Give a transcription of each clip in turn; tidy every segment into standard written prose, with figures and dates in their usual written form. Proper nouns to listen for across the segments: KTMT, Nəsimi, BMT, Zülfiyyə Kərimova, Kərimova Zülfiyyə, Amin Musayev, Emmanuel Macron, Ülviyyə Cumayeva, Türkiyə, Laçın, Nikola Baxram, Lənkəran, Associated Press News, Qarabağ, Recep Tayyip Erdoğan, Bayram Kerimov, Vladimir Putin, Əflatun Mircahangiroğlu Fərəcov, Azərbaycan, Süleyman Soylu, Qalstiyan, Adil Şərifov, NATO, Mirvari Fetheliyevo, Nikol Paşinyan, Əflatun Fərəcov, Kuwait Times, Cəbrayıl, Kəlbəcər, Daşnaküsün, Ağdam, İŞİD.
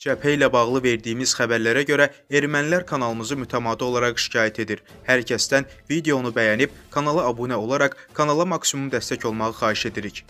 Cəbhə ilə bağlı verdiyimiz xəbərlərə görə ermənilər kanalımızı mütəmadi olaraq şikayət edir. Hər kəsdən videonu bəyənib, kanala abunə olaraq kanala maksimum dəstək olmağı xahiş edirik.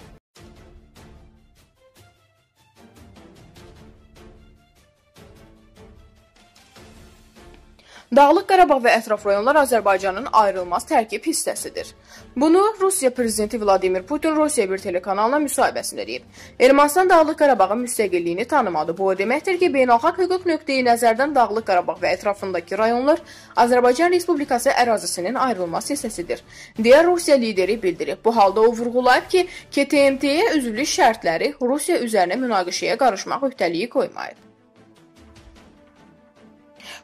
Dağlıq Qarabağ və ətraf rayonlar Azərbaycanın ayrılmaz tərkib hissəsidir. Bunu Rusiya Prezidenti Vladimir Putin Rusiya bir telekanalına müsahibəsində deyib. Ermənistan Dağlıq Qarabağın müstəqilliyini tanımadı. Bu o deməkdir ki, beynəlxalq hüquq nöqteyi nəzərdən Dağlıq Qarabağ və ətrafındakı rayonlar Azərbaycan Respublikası ərazisinin ayrılmaz hissəsidir, deyə Rusiya lideri bildirib. Bu halda o vurğulayıb ki, KTMT-yə üzvlük şərtləri Rusiya üzərinə münaqişəyə qarışmaq öhdəliyi qoymayıb.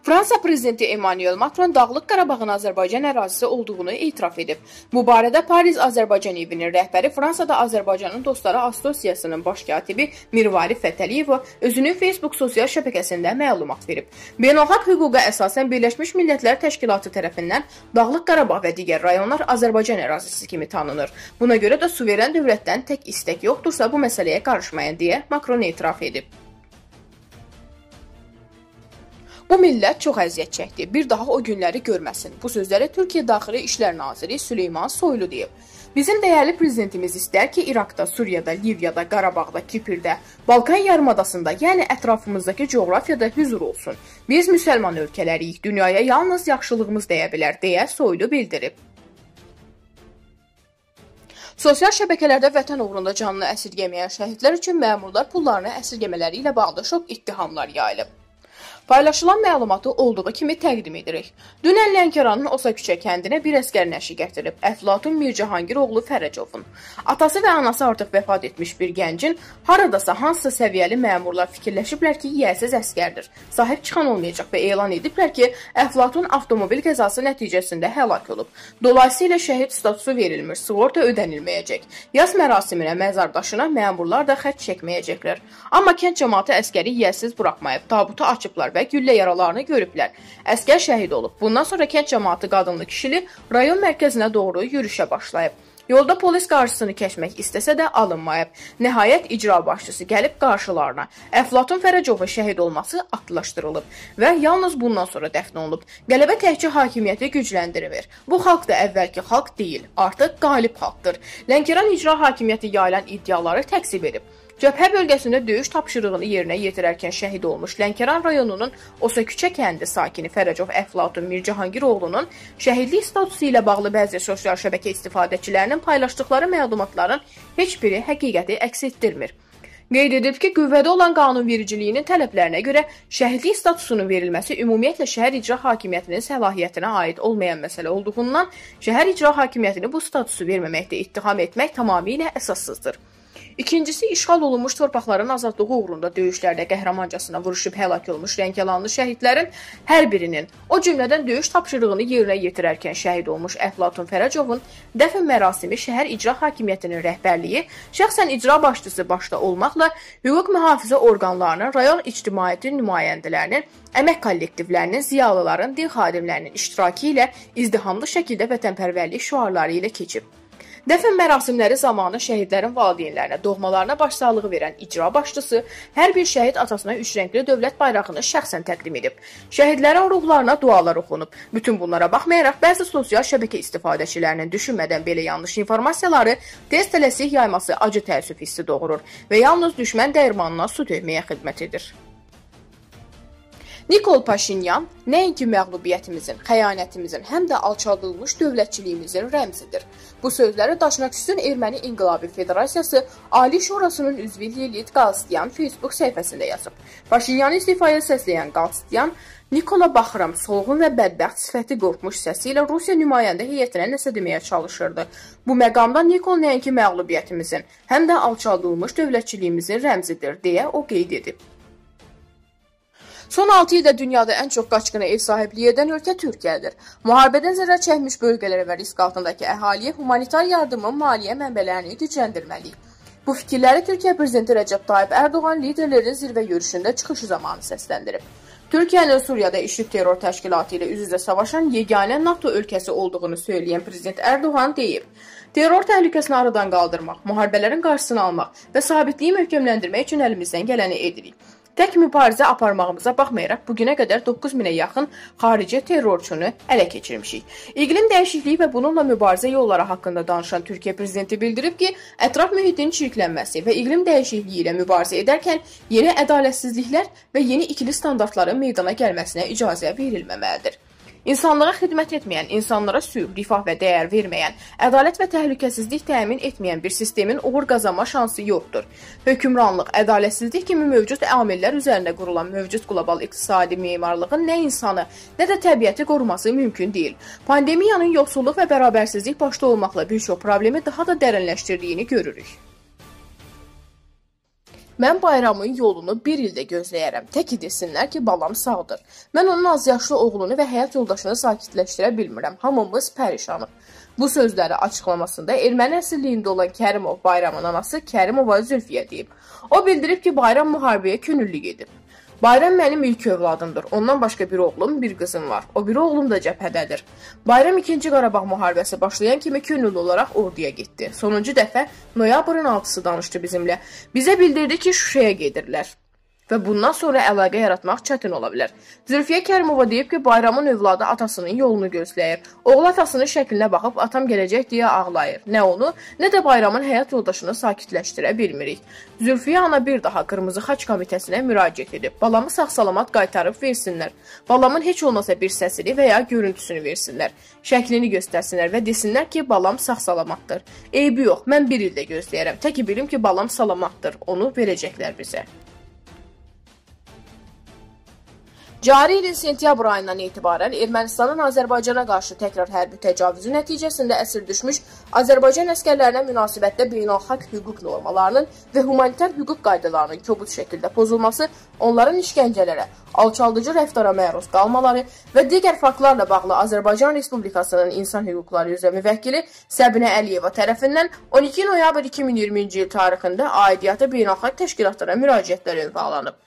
Fransa prezidenti Emmanuel Macron Dağlıq Qarabağın Azərbaycan ərazisi olduğunu etiraf edib. Bu barədə Paris Azərbaycan evinin rəhbəri Fransada Azərbaycanın Dostları Assosiyasının baş katibi Mirvari Fetheliyevo özünün Facebook sosial şəbəkəsində məlumat verib. Beynəlxalq hüquqa əsasən Birləşmiş Millətlər Təşkilatı tərəfindən Dağlıq Qarabağ və digər rayonlar Azərbaycan ərazisi kimi tanınır. Buna görə də suveren dövlətdən tək istək yoxdursa bu məsələyə qarışmayın deyə Macron etiraf edib. Bu millət çox əziyyət çəkdi. Bir daha o günləri görməsin. Bu sözləri Türkiyə Daxili İşlər Naziri Süleyman Soylu deyib. Bizim dəyərli prezidentimiz istər ki, İraqda, Suriyada, Liviyada, Qarabağda, Kipirdə, Balkan yarımadasında, yəni ətrafımızdakı coğrafiyada hüzur olsun. Biz müsəlman ölkələriyik. Dünyaya yalnız yaxşılığımız dəyə bilər, deyə Soylu bildirib. Sosial şəbəkələrdə vətən uğrunda canını əsirgəməyən şəhidlər üçün məmurlar pullarını əsirgəmələri ilə bağlı şok ittihamlar yayılıb. Paylaşılan məlumatı olduğu kimi təqdim edirik. Dünən Lənkəranın Osa küçə kəndinə bir əsgər nəşi gətirib. Əflatun Mircahangiroğlu Fərəcovun. Atası və anası artıq vəfat etmiş bir gəncin haradasa hansısa səviyyəli məmurlar fikirləşiblər ki, yiyəsiz əsgərdir. Sahib çıxan olmayacaq və elan ediblər ki, Əflatun avtomobil qəzası nəticəsində həlak olub. Dolayısıyla şəhid statusu verilmir, sığorta ödənilməyəcək. Yas mərasiminə, məzardaşına məmurlar da xətt çəkməyəcəklər. Amma kənd cəmaatı əsgəri yiyəsiz buraxmayıb, tabutu açıblar və güllə yaralarını görüblər. Əsgər şəhid olub. Bundan sonra kənd cəmaatı qadınlı kişili rayon mərkəzinə doğru yürüşə başlayıb. Yolda polis qarşısını keçmək istəsə də alınmayıb. Nəhayət icra başçısı gəlib qarşılarına. Əflatun Fərəcovun şəhid olması atılaşdırılıb və yalnız bundan sonra dəfn olunub. Qələbə təkcə hakimiyyəti gücləndirir. Bu xalq da əvvəlki xalq deyil, artıq qalib xalqdır. Lənkəran icra hakimiyyəti yayılan iddiaları təksib edib. Cəbhə bölgəsində döyüş tapşırığını yerinə yetirərkən şəhid olmuş Lənkəran rayonunun Osa küçə kəndi sakini Fərəcov Əflatun Mircahangiroğlunun şəhidlik statusu ilə bağlı bəzi sosial şəbəkə istifadəçilərinin paylaşdıqları məlumatların heç biri həqiqəti əks etdirmir. Qeyd edib ki, qüvvədə olan qanunvericiliyinin tələblərinə görə şəhidlik statusunun verilməsi ümumiyyətlə şəhər icra hakimiyyətinin səlahiyyətinə aid olmayan məsələ olduğundan şəhər icra hakimiyyətini bu statusu verməməkdə ittiham etmək tamamilə əsassızdır. İkincisi, işğal olunmuş torpaqların azadlığı uğrunda döyüşlərdə qəhrəmancasına vuruşub həlak olmuş Lənkəranlı şəhidlərin hər birinin, o cümlədən döyüş tapşırığını yerinə yetirərkən şəhid olmuş Əflatun Fərəcovun dəfn mərasimi şəhər icra hakimiyyətinin rəhbərliyi, şəxsən icra başçısı başda olmaqla hüquq mühafizə orqanlarının, rayon ictimaiyyəti nümayəndələrinin, əmək kollektivlərinin, ziyalıların, din xadimlərinin iştirakı ilə izdihamlı şəkildə vətənpərvərlik şüarları ilə keçib. Dəfn mərasimləri zamanı şəhidlərin valideynlərinə, doğmalarına başsağlığı verən icra başçısı hər bir şəhid atasına üçrəngli dövlət bayrağını şəxsən təqdim edib. Şəhidlərin ruhlarına dualar oxunub. Bütün bunlara baxmayaraq, bəzi sosial şəbəkə istifadəçilərinin düşünmədən belə yanlış informasiyaları tez tələsik yayması acı təəssüf hissi doğurur və yalnız düşmən dəyirmanına su tökməyə xidmət edir. Nikol Paşinyan nəinki məğlubiyyətimizin, xəyanətimizin, həm də alçaldılmış dövlətçiliyimizin rəmzidir. Bu sözləri Daşnaküsün Erməni İnqilabi Federasiyası Ali Şurasının üzvü Lilit Qalstiyan Facebook səhifəsində yazıb. Paşinyanı istifaya səsləyən Qalstiyan, Nikola Baxram solğun və bədbəxt sifəti qorxmuş səsi ilə Rusiya nümayəndə heyətinə nəsə deməyə çalışırdı. Bu məqamda Nikol nəinki məğlubiyyətimizin, həm də alçaldılmış dövlətçiliyimizin rəmzidir, deyə o qeyd edib. Son 6 ildə dünyada ən çox qaçqına ev sahibliyi edən ölkə Türkiyədir. Müharibədən zərər çəkmiş bölgələrə və risk altındakı əhaliyə humanitar yardımın maliyyə mənbələrini gücləndirməliyik. Bu fikirləri Türkiyə Prezidenti Recep Tayyip Erdoğan liderlerin zirvə görüşündə çıxışı zamanı səsləndirib. Türkiyənin Suriyada İŞİD terror təşkilatı ilə üz-üzə savaşan yeganə NATO ölkəsi olduğunu söyləyən Prezident Erdoğan deyib, terror təhlükəsini aradan qaldırmaq, müharibələrin qarşısını almaq və sabitliyi möhkəmləndirmək üçün əlimizdən gələni edirik. Tək mübarizə aparmağımıza baxmayaraq, bugünə qədər 9000-ə yaxın xarici terrorçunu ələ keçirmişik. İqlim dəyişikliyi və bununla mübarizə yolları haqqında danışan Türkiyə Prezidenti bildirib ki, ətraf mühitin çirklənməsi və iqlim dəyişikliyi ilə mübarizə edərkən yeni ədalətsizliklər və yeni ikili standartların meydana gəlməsinə icazə verilməməlidir. İnsanlığa xidmət etməyən, insanlara sülh, rifah və dəyər verməyən, ədalət və təhlükəsizlik təmin etməyən bir sistemin uğur qazanma şansı yoxdur. Hökümranlıq, ədalətsizlik kimi mövcud amillər üzərində qurulan mövcud qlobal iqtisadi memarlığın nə insanı, nə də təbiəti qoruması mümkün deyil. Pandemiyanın yoxsulluq və bərabərsizlik başda olmaqla bir çox problemi daha da dərinləşdirdiyini görürük. Mən bayramın yolunu bir ildə gözləyərəm. Tək desinlər ki, balam sağdır. Mən onun az yaşlı oğlunu və həyat yoldaşını sakitləşdirə bilmirəm. Hamımız pərişanıq. Bu sözləri açıqlamasında erməni əsirliyində olan Kərimov bayramın anası Kərimova Zülfiyyə deyib. O bildirib ki, bayram müharibəyə könüllü gedib. Bayram mənim ilk övladımdır. Ondan başqa bir oğlum, bir qızım var. O biri oğlum da cəbhədədir. Bayram 2-ci Qarabağ müharibəsi başlayan kimi könüllü olaraq orduya getdi. Sonuncu dəfə noyabrın 6-sı danışdı bizimlə. Bizə bildirdi ki, Şuşaya gedirlər. Və bundan sonra əlaqə yaratmaq çətin ola bilər. Zülfiyyə Kərimova deyib ki, bayramın övladı atasının yolunu gözləyir. Oğul atasının şəklinə baxıb atam gələcək deyə ağlayır. Nə onu, nə də bayramın həyat yoldaşını sakitləşdirə bilmirik. Zülfiyyə ana bir daha Qırmızı Xaç Komitəsinə müraciət edib. Balamı sağ-salamat qaytarıb versinlər. Balamın heç olmasa bir səsini və ya görüntüsünü versinlər. Şəklini göstərsinlər və desinlər ki, balam sağ-salamatdır. Eybi yox, mən bir ildə gözləyirəm. Tək ki, bilim ki, balam salamatdır. Onu verəcəklər bizə. Cari ilin sentyabr ayından etibarən Ermənistanın Azərbaycana qarşı təkrar hərbi təcavüzü nəticəsində əsir düşmüş Azərbaycan əsgərlərinə münasibətdə beynəlxalq hüquq normalarının və humanitar hüquq qaydalarının kobud şəkildə pozulması, onların işgəncələrə, alçaldıcı rəftara məruz qalmaları və digər faktlarla bağlı Azərbaycan Respublikasının İnsan Hüquqları üzrə müvəkkili Səbinə Aliyeva tərəfindən 12 noyabr 2020-ci il tarixində aidiyyatı beynəlxalq təşkilatlara müraciətlər ünvanlanıb.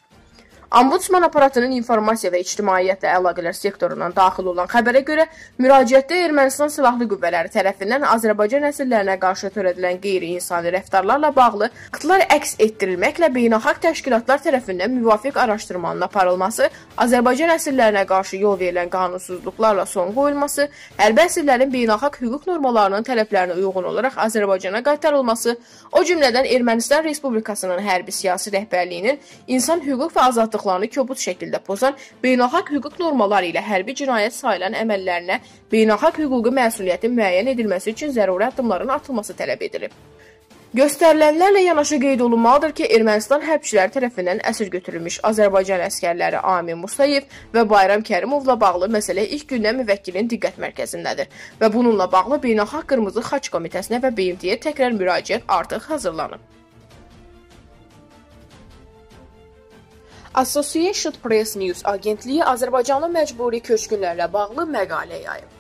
Ombudsman aparatının informasiya və ictimaiyyətlə əlaqələr sektorundan daxil olan xəbərə görə, müraciətdə Ermənistan Silahlı Qüvvələri tərəfindən Azərbaycan əsirlərinə qarşı törədilən qeyri-insani rəftarlarla bağlı faktlar əks etdirilməklə beynəlxalq təşkilatlar tərəfindən müvafiq araşdırmanın aparılması, Azərbaycan əsirlərinə qarşı yol verilən qanunsuzluqlarla son qoyulması, hərbi əsirlərin beynəlxalq hüquq normalarının tələblərinə uyğun olaraq Azərbaycana qaytarılması, o cümlədən Ermənistan Respublikasının hərbi siyasi rəhbərliyinin insan hüquq və azadlıq kobud şəkildə pozan beynəlxalq hüquq normaları ilə hərbi cinayət sayılan əməllərinə beynəlxalq hüquqi məsuliyyətin müəyyən edilməsi üçün zəruri addımların atılması tələb edilib. Göstərilənlərlə yanaşı qeyd olunmalıdır ki, Ermənistan hərbçiləri tərəfindən əsir götürülmüş Azərbaycan əsgərləri Amin Musayev və Bayram Kerimovla bağlı məsələ ilk gündən müvəkkilin diqqət mərkəzindədir və bununla bağlı Beynəlxalq Qırmızı Xaç Komitəsinə və BMT-yə təkrar müraciət artıq hazırlanıb. Associated Press News agentliyi Azərbaycanın məcburi köçkünlərlə bağlı məqalə yayıb.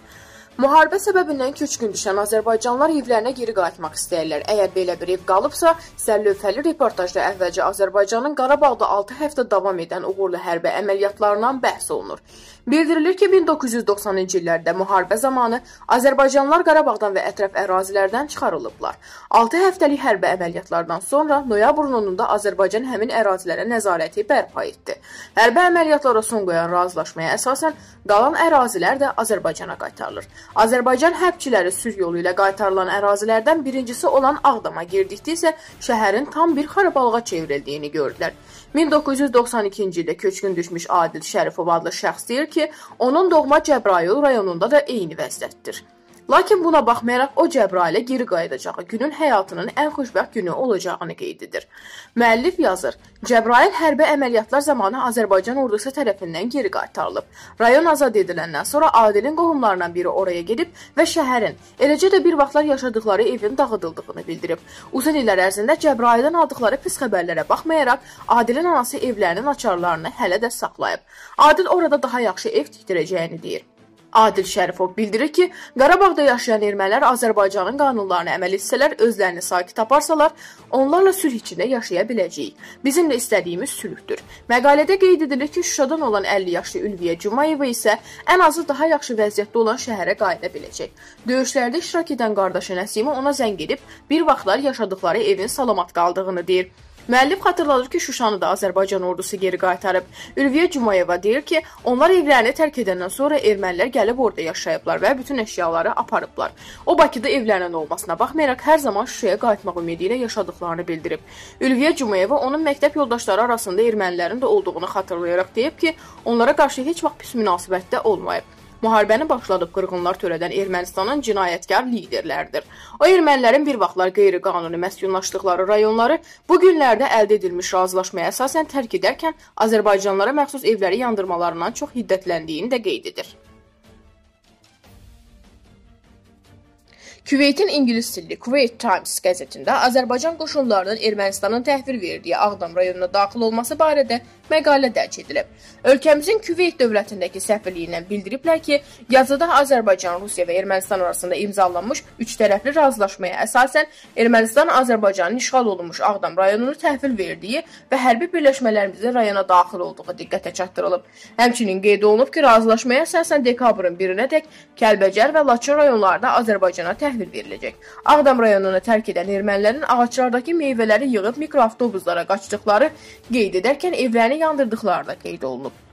Müharibə səbəbindən köçkün düşən azərbaycanlılar evlərinə geri qayıtmaq istəyirlər. Əgər belə bir ev qalıbsa, səllövhəli reportajda əvvəlcə Azərbaycanın Qarabağda 6 həftə davam edən uğurlu hərbi əməliyyatlarından bəhs olunur. Bildirilir ki, 1990-cı illərdə müharibə zamanı Azərbaycanlılar Qarabağdan və ətraf ərazilərdən çıxarılıblar. 6 həftəlik hərbi əməliyyatlardan sonra noyabrın 10-da Azərbaycan həmin ərazilərə nəzarəti bərpa etdi. Hərbi əməliyyatlara son qoyan razılaşmaya əsasən qalan ərazilər də Azərbaycana qaytarılır. Azərbaycan hərbçiləri sülh yolu ilə qaytarılan ərazilərdən birincisi olan Ağdama girdikdə isə şəhərin tam bir xarabalığa çevrildiyini gördülər. 1992-ci ildə köçkün düşmüş Adil Şərifov adlı şəxs deyir ki, onun doğma Cəbrayıl rayonunda da eyni vəziyyətdir. Lakin buna baxmayaraq o Cəbrailə geri qayıdacağı günün həyatının ən xoşbəxt günü olacağını qeyd edir. Müəllif yazır, Cəbrail hərbi əməliyyatlar zamanı Azərbaycan ordusu tərəfindən geri qaytarılıb. Rayon azad ediləndən sonra Adilin qohumlarından biri oraya gedib və şəhərin, eləcə də bir vaxtlar yaşadıkları evin dağıdıldığını bildirib. Uzun illər ərzində Cəbraildən aldıqları pis xəbərlərə baxmayaraq, Adilin anası evlərinin açarlarını hələ də saxlayıb. Adil orada daha yaxşı ev tikdirəcəyini deyir. Adil Şərifov bildirir ki, Qarabağda yaşayan ermənilər Azərbaycanın qanunlarına əməl etsələr, özlərini sakit taparsalar, onlarla sülh içində yaşaya biləcəyik. Bizim də istədiyimiz sülhdür. Məqalədə qeyd edilir ki, Şuşadan olan 50 yaşlı Ülviyyə Cumayeva isə ən azı daha yaxşı vəziyyətdə olan şəhərə qayıda biləcək. Döyüşlərdə iştirak edən qardaşı Nəsimi ona zəng edib, bir vaxtlar yaşadıkları evin salamat qaldığını deyir. Müəllif xatırladır ki, Şuşanı da Azərbaycan ordusu geri qaytarıb. Ülviyyə Cumayeva deyir ki, onlar evlərini tərk edəndən sonra ermənilər gəlib orada yaşayıblar və bütün əşyaları aparıblar. O, Bakıda evlərinin olmasına baxmayaraq, hər zaman Şuşaya qayıtmaq ümidi ilə yaşadıqlarını bildirib. Ülviyyə Cumayeva onun məktəb yoldaşları arasında ermənilərin də olduğunu xatırlayaraq deyib ki, onlara qarşı heç vaxt pis münasibətdə olmayıb. Müharibəni başladıb qırğınlar törədən Ermənistanın cinayətkar liderləridir. O, ermənilərin bir vaxtlar qeyri-qanuni məskunlaşdıqları rayonları bu günlərdə əldə edilmiş razılaşmaya əsasən tərk edərkən Azərbaycanlara məxsus evləri yandırmalarından çox hiddətləndiyini də qeyd edir. Küveytin İngiliz dilli Kuwait Times qəzetində Azərbaycan qoşunlarının Ermənistanın təhvil verdiyi Ağdam rayonuna daxil olması barədə məqalə dərc edilib. Ölkəmizin Küveyt dövlətindəki səfirliyindən bildiriblər ki, yazıda Azərbaycan, Rusiya və Ermənistan arasında imzalanmış üçtərəfli razılaşmaya əsasən Ermənistan Azərbaycanın işğal olunmuş Ağdam rayonunu təhvil verdiyi və hərbi birləşmələrimizin rayona daxil olduğu diqqətə çatdırılıb. Həmçinin qeyd olunub ki, razılaşmaya əsasən dekabrın 1-nədək Kəlbəcər və Laçın rayonlarında Azərbaycana təhvil veriləcək. Ağdam rayonunu tərk edən ermənilərin ağaçlardakı meyvələri yığıb mikroavtobuslara qaçdıqları qeyd edərkən evlərini yandırdıqları da qeyd olunub.